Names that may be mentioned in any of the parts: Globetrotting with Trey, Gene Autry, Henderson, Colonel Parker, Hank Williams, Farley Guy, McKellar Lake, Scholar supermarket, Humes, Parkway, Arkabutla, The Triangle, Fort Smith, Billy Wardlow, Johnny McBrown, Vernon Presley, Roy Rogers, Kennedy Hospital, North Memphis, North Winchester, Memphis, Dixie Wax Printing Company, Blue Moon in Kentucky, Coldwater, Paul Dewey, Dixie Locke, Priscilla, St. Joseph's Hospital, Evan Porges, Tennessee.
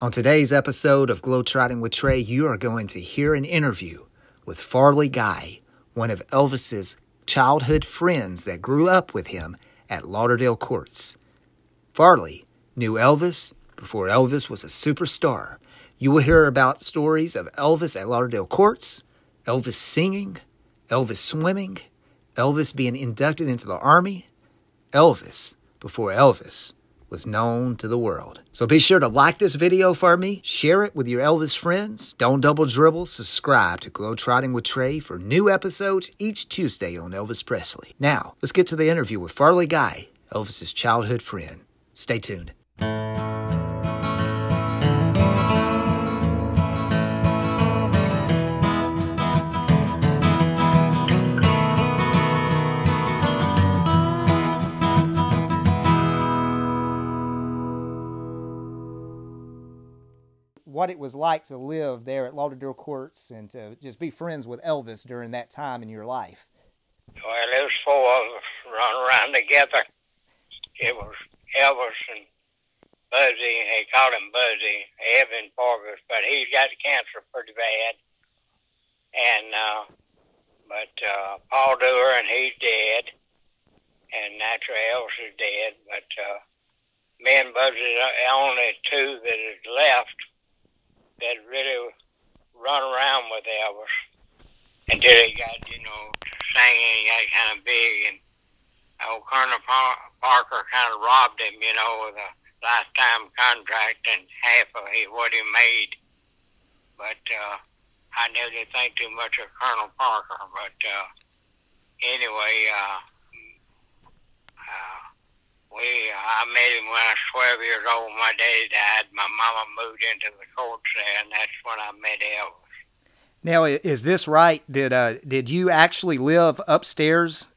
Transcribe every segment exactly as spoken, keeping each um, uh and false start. On today's episode of Globetrotting with Trey, you are going to hear an interview with Farley Guy, one of Elvis's childhood friends that grew up with him at Lauderdale Courts. Farley knew Elvis before Elvis was a superstar. You will hear about stories of Elvis at Lauderdale Courts, Elvis singing, Elvis swimming, Elvis being inducted into the Army, Elvis before Elvis was known to the world. So be sure to like this video for me, share it with your Elvis friends. Don't double dribble, subscribe to Globetrotting with Trey for new episodes each Tuesday on Elvis Presley. Now, let's get to the interview with Farley Guy, Elvis's childhood friend. Stay tuned. What it was like to live there at Lauderdale Courts and to just be friends with Elvis during that time in your life. Well, there was four of us running around together. It was Elvis and Buzzy, they called him Buzzy, Evan Porges, but he's got cancer pretty bad. And, uh, but, uh, Paul Dewey, and he's dead. And naturally Elvis is dead, but, uh, me and Buzzy are the only two that is left that really run around with Elvis until he got, you know, singing, he got kind of big, and old Colonel Parker kind of robbed him, you know, with a lifetime contract and half of what he made. But uh, I never did think too much of Colonel Parker, but uh, anyway, uh, uh, we, I met him when I was twelve years old. My daddy died. My mama moved into the courts there, and that's when I met Elvis. Now, is this right? Did uh, did you actually live upstairs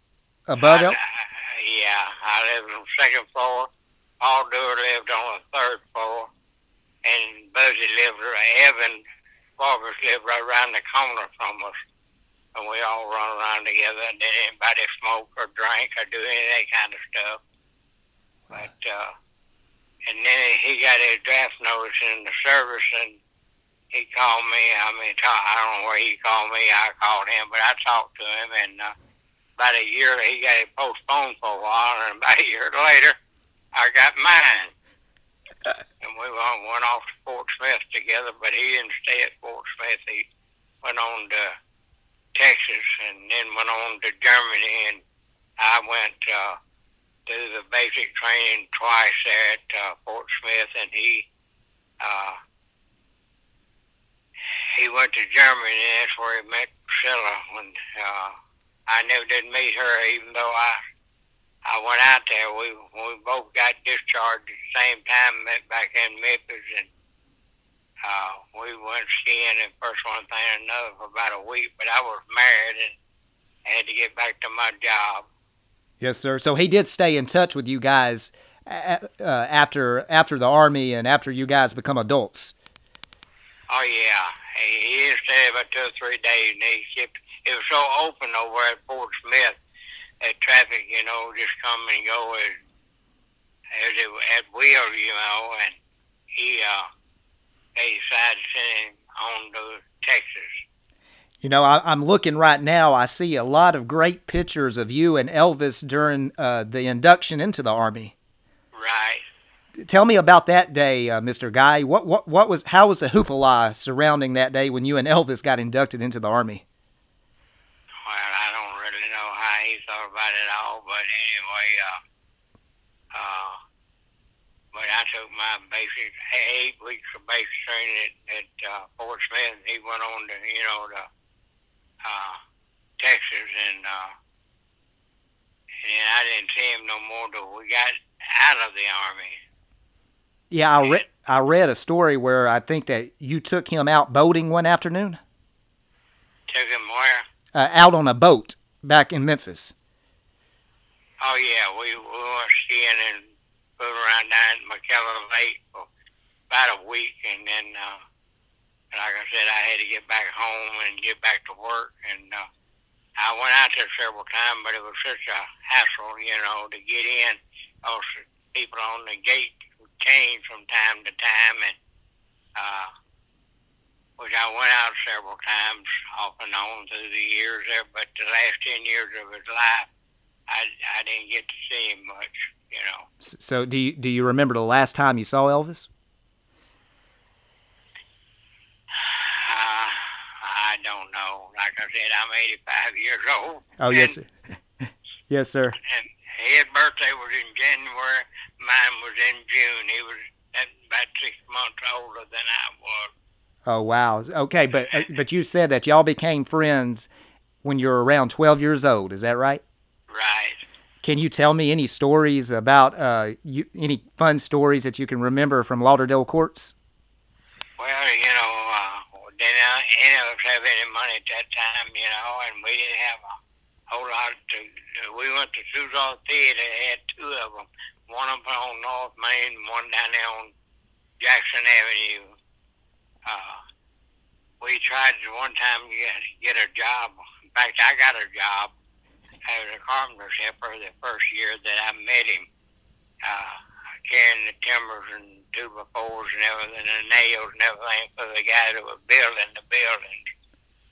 above Elvis? Yeah, I lived on the second floor. Paul Dewey lived on the third floor, and Buzzy lived, Evan Porges lived right around the corner from us. And we all run around together, and did anybody smoke or drink or do any of that kind of stuff. But, uh, and then he got his draft notice in the service, and he called me. I mean, I don't know where he called me. I called him, but I talked to him, and uh, about a year, he got it postponed for a while, and about a year later, I got mine. And we went off to Fort Smith together, but he didn't stay at Fort Smith. He went on to Texas, and then went on to Germany, and I went, uh, do the basic training twice there at uh, Fort Smith, and he uh, he went to Germany, and that's where he met Priscilla. When uh, I never did meet her, even though I I went out there. We we both got discharged at the same time, met back in Memphis, and uh, we went skiing and first one thing and another for about a week. But I was married and had to get back to my job. Yes, sir. So he did stay in touch with you guys uh, after after the Army and after you guys become adults. Oh, yeah. He, he stayed about two or three days, and he shipped. It was so open over at Fort Smith that traffic, you know, just come and go as, as it at will, you know, and he, uh, they decided to send him on to Texas. You know, I, I'm looking right now. I see a lot of great pictures of you and Elvis during uh, the induction into the Army. Right. Tell me about that day, uh, Mister Guy. What, what, what was, how was the hoopla surrounding that day when you and Elvis got inducted into the Army? Well, I don't really know how he thought about it all, but anyway, uh, uh, but I took my basic eight weeks of basic training at, at uh, Fort Smith, and he went on to, you know, to Uh, Texas, and uh, and I didn't see him no more till we got out of the Army. Yeah, I read I read a story where I think that you took him out boating one afternoon. Took him where? Uh, out on a boat back in Memphis. Oh yeah, we, we were skiing and moving around down at McKellar Lake for about a week, and then. Uh, Like I said, I had to get back home and get back to work, and uh, I went out there several times, but it was such a hassle, you know, to get in. Also, people on the gate would change from time to time, and went out several times off and on through the years there, but the last ten years of his life, I, I didn't get to see him much, you know. So do you, do you remember the last time you saw Elvis? Uh, I don't know. Like I said, I'm eighty-five years old. Oh, yes, sir. Yes, sir. And his birthday was in January. Mine was in June. He was about six months older than I was. Oh, wow. Okay, but but you said that y'all became friends when you were around twelve years old. Is that right? Right. Can you tell me any stories about, uh, you, any fun stories that you can remember from Lauderdale Courts? Well, you know, uh, didn't any of us have any money at that time, you know, and we didn't have a whole lot. To, we went to Suzo Theater, had two of them, one up on North Main, one down there on Jackson Avenue. Uh, we tried one time to get, get a job. In fact, I got a job as a carpenter's helper the first year that I met him, uh, carrying the timbers and two by fours and everything, and nails and everything for the guy that was building the buildings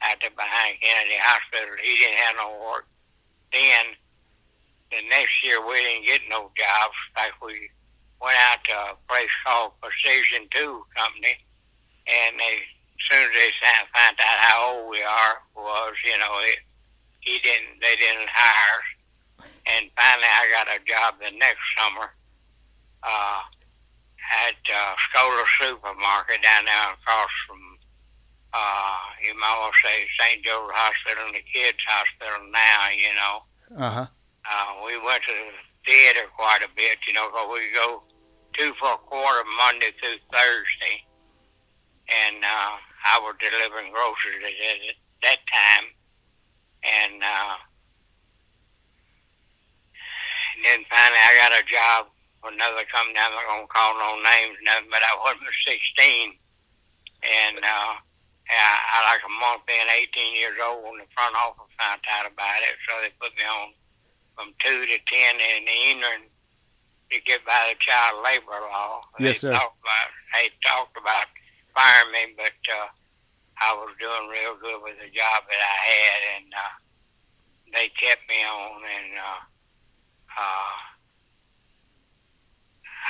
out there behind Kennedy Hospital. He didn't have no work. Then the next year we didn't get no jobs. Like we went out to a place called Precision Two Company, and they, as soon as they found out how old we are was, you know, it, He didn't, they didn't hire us. And finally I got a job the next summer uh, at uh, Scholar Supermarket down there across from, uh, you might want to say, Saint Joseph's Hospital and the Kids Hospital now, you know. Uh-huh. Uh, we went to the theater quite a bit, you know, because we go two for a quarter Monday through Thursday. And uh, I was delivering groceries at that time. And, uh, and then finally I got a job for another company. I'm not going to call no names, nothing, but I was sixteen. And uh, I, I like a month being eighteen years old when the front office found out about it. So they put me on from two to ten in the evening to get by the child labor law. Yes, they sir. Talked about, they talked about firing me, but... Uh, I was doing real good with the job that I had, and uh, they kept me on, and uh, uh,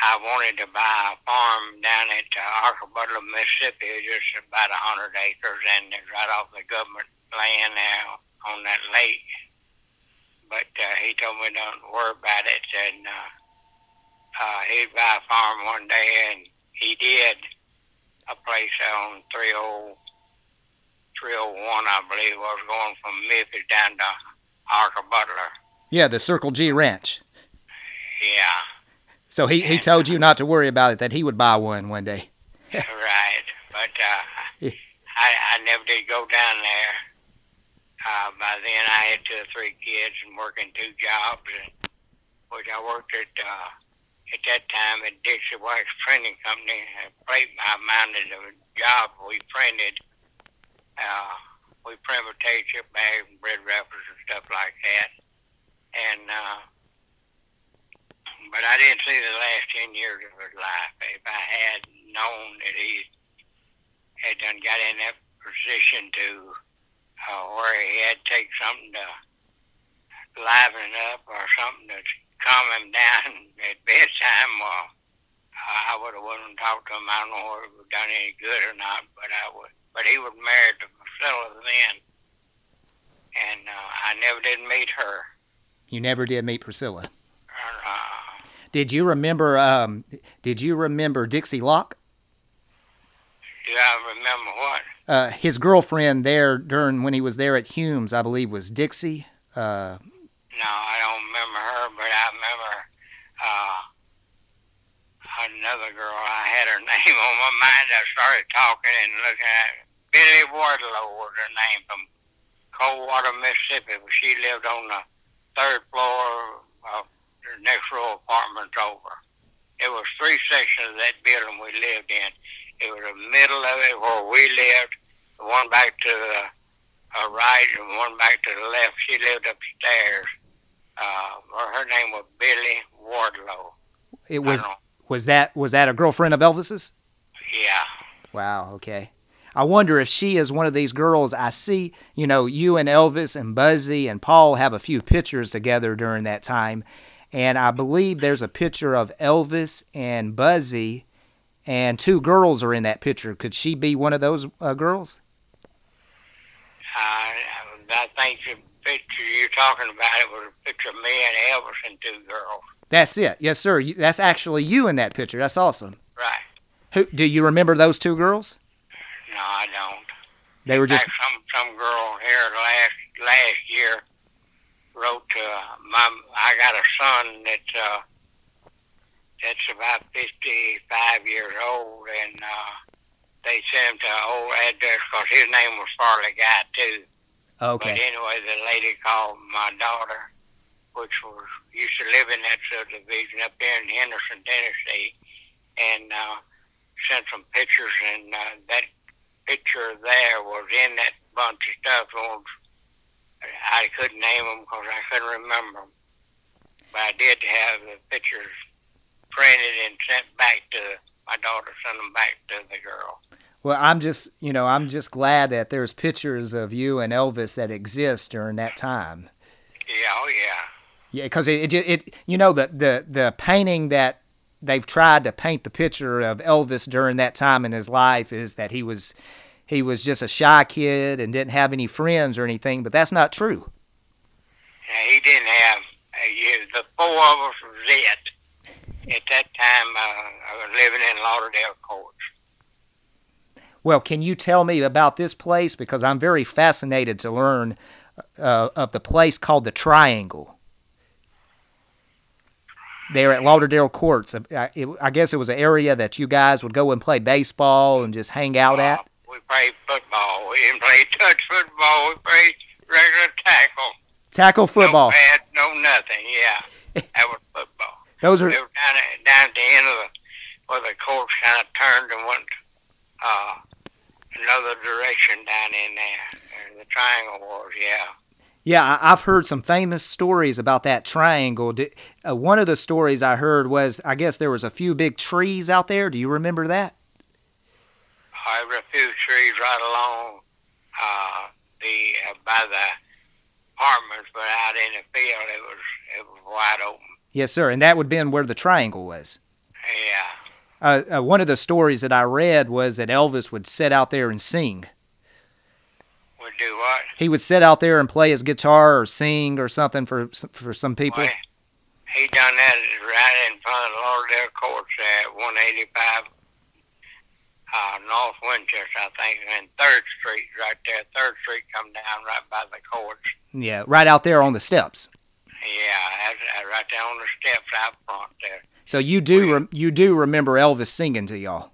I wanted to buy a farm down at uh, Arkabutla, Mississippi, just about a hundred acres, and it's right off the government land there on that lake. But uh, he told me don't worry about it, and uh, uh, he'd buy a farm one day, and he did a place on three oh one, I believe, I was going from Memphis down to Arkabutla. Yeah, the Circle G Ranch. Yeah. So he, he told you not to worry about it, that he would buy one one day. Right. But uh, yeah. I, I never did go down there. Uh, by then I had two or three kids and working two jobs, and, which I worked at, uh, at that time at Dixie Wax Printing Company. I played my mind at a job we printed. Uh, we printed tape bags and bread wrappers and stuff like that. And, uh, but I didn't see the last ten years of his life. If I had known that he had done got in that position to uh, where he had to take something to liven up or something to calm him down at bedtime, well, I would have went and talked to him. I don't know if it would have done any good or not, but I would. But he was married to Priscilla then, and uh, I never did meet her. You never did meet Priscilla. Uh, did you remember? Um, did you remember Dixie Locke? Do I remember what? Uh, his girlfriend there during when he was there at Humes, I believe, was Dixie. Uh, no, I don't remember her, but I remember. Uh, Another girl, I had her name on my mind. I started talking and looking at it. Billy Wardlow was her name from Coldwater, Mississippi. She lived on the third floor of the next row apartments over. It was three sections of that building we lived in. It was the middle of it where we lived, one back to the uh, right and one back to the left. She lived upstairs. Uh, her name was Billy Wardlow. It was... Was that was that a girlfriend of Elvis's? Yeah. Wow. Okay. I wonder if she is one of these girls I see. You know, you and Elvis and Buzzy and Paul have a few pictures together during that time. And I believe there's a picture of Elvis and Buzzy, and two girls are in that picture. Could she be one of those uh, girls? I, I think the picture you're talking about, it was a picture of me and Elvis and two girls. That's it. Yes, sir. That's actually you in that picture. That's awesome. Right. Who, do you remember those two girls? No, I don't. They were just... In fact, some, some girl here last, last year wrote to uh, my... I got a son that's, uh, that's about fifty-five years old, and uh, they sent him to an old address because his name was Farley Guy, too. Okay. But anyway, the lady called my daughter, which was used to live in that subdivision up there in Henderson, Tennessee, and uh, sent some pictures, and uh, that picture there was in that bunch of stuff. On, I couldn't name them because I couldn't remember them, but I did have the pictures printed and sent back to my daughter, sent them back to the girl. Well, I'm just, you know, I'm just glad that there's pictures of you and Elvis that exist during that time. Yeah, oh yeah. Yeah, because it, it, it, you know, the, the, the painting that they've tried to paint the picture of Elvis during that time in his life is that he was, he was just a shy kid and didn't have any friends or anything, but that's not true. Yeah, he didn't have, uh, the four of us was it. At that time, uh, I was living in Lauderdale Courts. Well, can you tell me about this place? Because I'm very fascinated to learn uh, of the place called The Triangle. There at Lauderdale Courts. I, it, I guess it was an area that you guys would go and play baseball and just hang out at? We played football. We didn't play touch football. We played regular tackle. Tackle football. No bad, no nothing, yeah. That was football. Those are... They were down at, down at the end of the... Where the courts kind of turned and went uh, another direction down in there. The Triangle was, yeah. Yeah, I've heard some famous stories about that triangle. Uh, one of the stories I heard was, I guess there was a few big trees out there. Do you remember that? There were a few trees right along uh, the uh, by the apartments, but out in the field it was it was wide open. Yes, sir, and that would have been where the triangle was. Yeah. Uh, uh, one of the stories that I read was that Elvis would sit out there and sing. Would do what? He would sit out there and play his guitar or sing or something for for some people. Well, he done that right in front of Lauderdale Courts at one eighty-five uh, North Winchester, I think, and Third Street right there. Third Street come down right by the courts. Yeah, right out there on the steps. Yeah, right there on the steps out front there. So you do rem you do remember Elvis singing to y'all?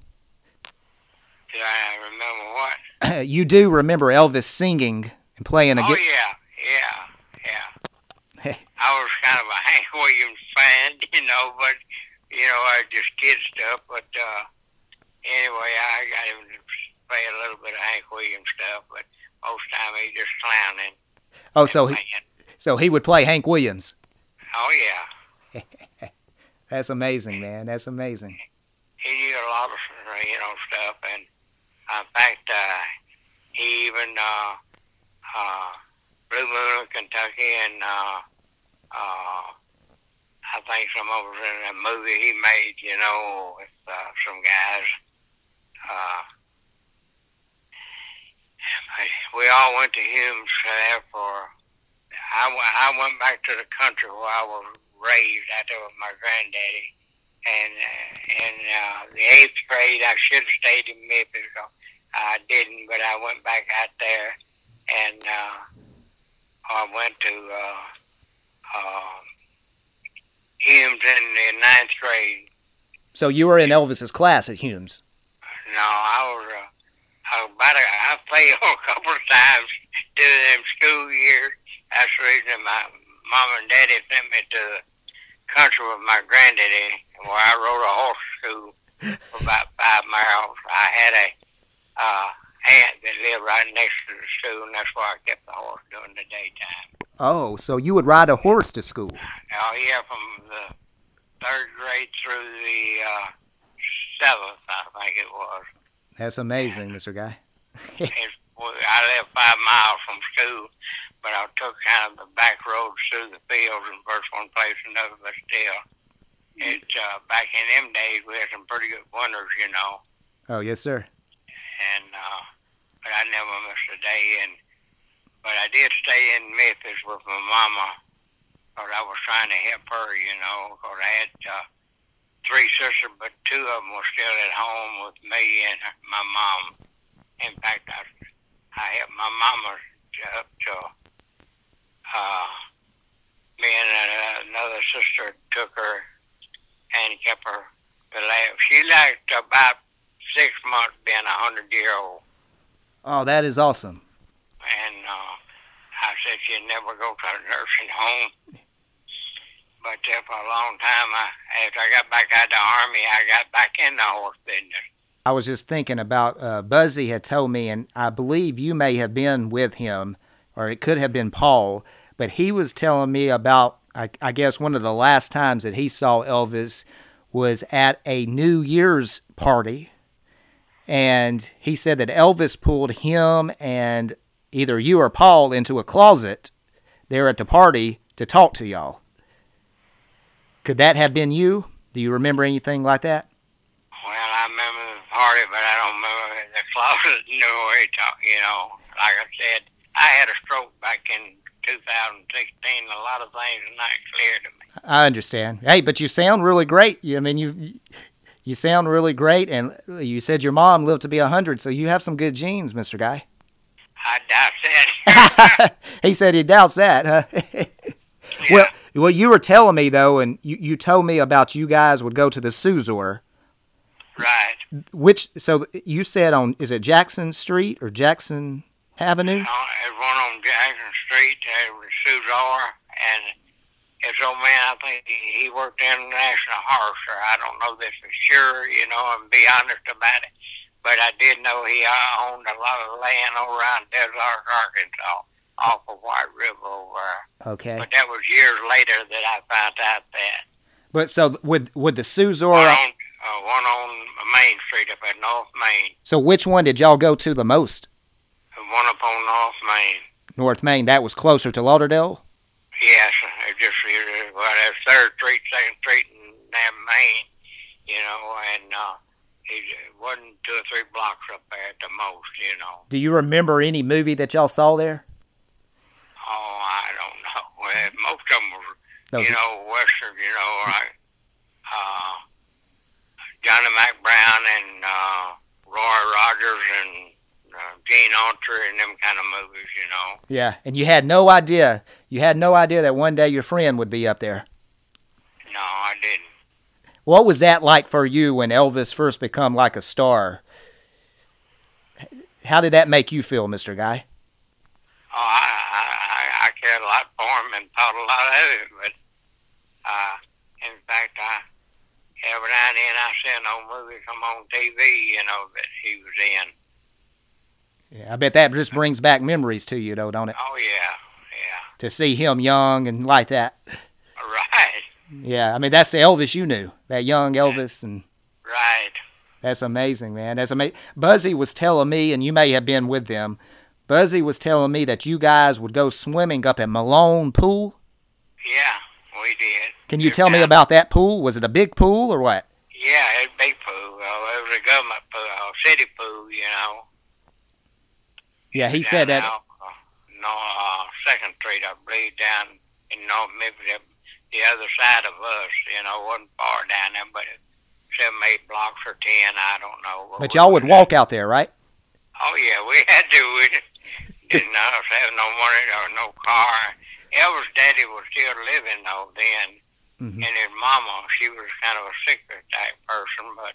Do I remember what? You do remember Elvis singing and playing a guitar? Oh, yeah, yeah, yeah. I was kind of a Hank Williams fan, you know, but, you know, I just kid stuff. But uh, anyway, I got him to play a little bit of Hank Williams stuff, but most of the time he just clowning. Oh, so he, so he would play Hank Williams? Oh, yeah. That's amazing, man. That's amazing. He knew a lot of, you know, stuff, and... In fact, uh, he even, uh, uh, Blue Moon in Kentucky, and, uh, uh, I think some of us in that movie he made, you know, with, uh, some guys, uh, we all went to Humes there for, I, I went back to the country where I was raised out there with my granddaddy. And uh, in uh, the eighth grade, I should have stayed in Memphis. So I didn't, but I went back out there, and uh, I went to uh, uh, Humes in the ninth grade. So you were in Elvis's class at Humes? No, I was. Uh, I was about a, I failed a couple of times during them school years. That's the reason my mom and daddy sent me to the country with my granddaddy. Well, I rode a horse school for about five miles. I had a uh, aunt that lived right next to the school, and that's why I kept the horse during the daytime. Oh, so you would ride a horse to school? Oh, yeah, from the third grade through the uh, seventh, I think it was. That's amazing, Mister Guy. It, I lived five miles from school, but I took kind of the back roads through the fields and first one place another, but still. It's, uh, back in them days, we had some pretty good winters, you know. Oh, yes, sir. And, uh, but I never missed a day. And, but I did stay in Memphis with my mama, because I was trying to help her, you know, because I had, uh, three sisters, but two of them were still at home with me and my mom. In fact, I, I helped my mama up to, uh, me and another sister took her and kept her alive. She liked about six months being a hundred year old. Oh, that is awesome. And, uh, I said she'd never go to a nursing home. But there for a long time, I, after I got back out of the Army, I got back in the horse business. I was just thinking about, uh, Buzzy had told me, and I believe you may have been with him, or it could have been Paul, but he was telling me about, I, I guess one of the last times that he saw Elvis was at a New Year's party, and he said that Elvis pulled him and either you or Paul into a closet there at the party to talk to y'all. Could that have been you? Do you remember anything like that? Well, I remember the party, but I don't remember the closet. No, you know, like I said, I had a stroke back in two thousand sixteen. A lot of things are not clear to me. I understand. Hey, but you sound really great. I mean, you you sound really great, and you said your mom lived to be a hundred, so you have some good genes, Mister Guy. I doubt that. He said he doubts that, huh? Yeah. Well, Well, you were telling me, though, and you, you told me about you guys would go to the Suzo. Right. Which, so you said on, is it Jackson Street or Jackson Avenue? It's on, it's one on Jackson Street, Suzo, and this old man, I think he, he worked in the National Horror, sir. I don't know this for sure, you know, and be honest about it, but I did know he owned a lot of land over around Desert, Arkansas. Off of White River over there. Okay. But that was years later that I found out that. But so would, would the Suzo... One on, uh, one on Main Street up at North Main. So which one did y'all go to the most? The one up on North Main. North Main. That was closer to Lauderdale? Yes. It just, it, well, that's third Street, second Street, and that Main. You know, and... Uh, it wasn't two or three blocks up there at the most, you know. Do you remember any movie that y'all saw there? Oh, I don't know. Well, most of them were, you know, Western, you know, like, uh, Johnny McBrown and, uh, Roy Rogers and uh, Gene Autry and them kind of movies, you know. Yeah, and you had no idea, you had no idea that one day your friend would be up there. No, I didn't. What was that like for you when Elvis first become like a star? How did that make you feel, Mister Guy? Oh, I, I, I cared a lot for him and thought a lot of it, but, uh, in fact, I, every now and then I seen an old movie come on T V, you know, that he was in. Yeah, I bet that just brings back memories to you, though, don't it? Oh, yeah, yeah. To see him young and like that. Right. Yeah, I mean, that's the Elvis you knew, that young Elvis. And right. That's amazing, man. That's amazing. Buzzy was telling me, and you may have been with them, Buzzy was telling me that you guys would go swimming up at Malone Pool. Yeah, we did. Can you tell me about that pool? Was it a big pool or what? Yeah, it was a big pool. It was a government pool, a city pool, you know. Yeah, he said that. No, uh, Second Street, I believe, down in North Memphis, the other side of us, you know, wasn't far down there, but seven, eight blocks or ten, I don't know. But y'all would walk out there, right? Oh, yeah, we had to. We did. Didn't have no money or no car. Elvis' daddy was still living, though, then. Mm-hmm. And his mama, she was kind of a secret type person, but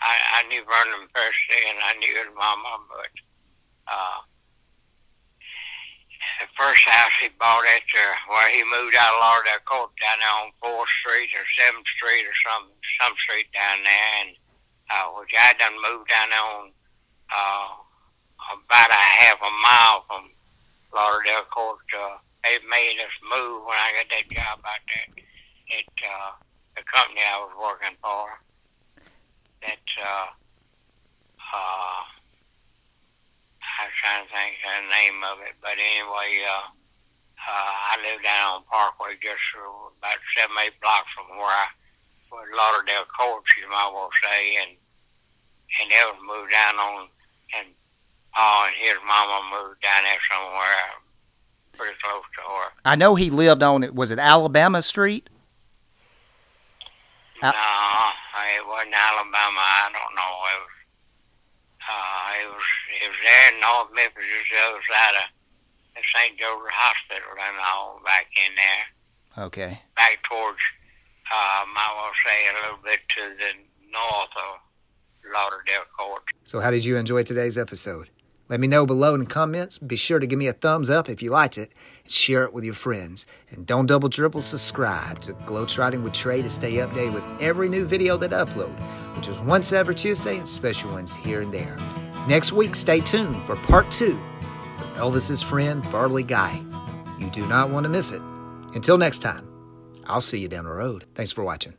I, I knew Vernon Presley and I knew his mama, but uh, the first house he bought after, well, he moved out of Lauderdale Courts down there on fourth street or seventh street or some, some street down there, and uh, which I done moved down there on uh, about a half a mile from Lauderdale Court. Uh, they made us move when I got that job out there at uh, the company I was working for. That uh, uh, trying to think of the name of it, but anyway, uh, uh, I lived down on Parkway, just about seven, eight blocks from where I was, Lauderdale Courts, you might want to say, and and Elvis moved down on, and Paul and his mama moved down there somewhere pretty close to her. I know he lived on, was it Alabama Street? No, it wasn't Alabama. I don't know. It was, uh, it was, it was there in North Memphis, just the other side of the Saint Joseph's Hospital and all, back in there. Okay. Back towards, uh, I will say, a little bit to the north of Lauderdale Courts. So how did you enjoy today's episode? Let me know below in the comments. Be sure to give me a thumbs up if you liked it. Share it with your friends. And don't double triple subscribe to Globetrotting with Trey to stay updated with every new video that I upload, which is once every Tuesday and special ones here and there. Next week, stay tuned for part two from Elvis's friend, Farley Guy. You do not want to miss it. Until next time, I'll see you down the road. Thanks for watching.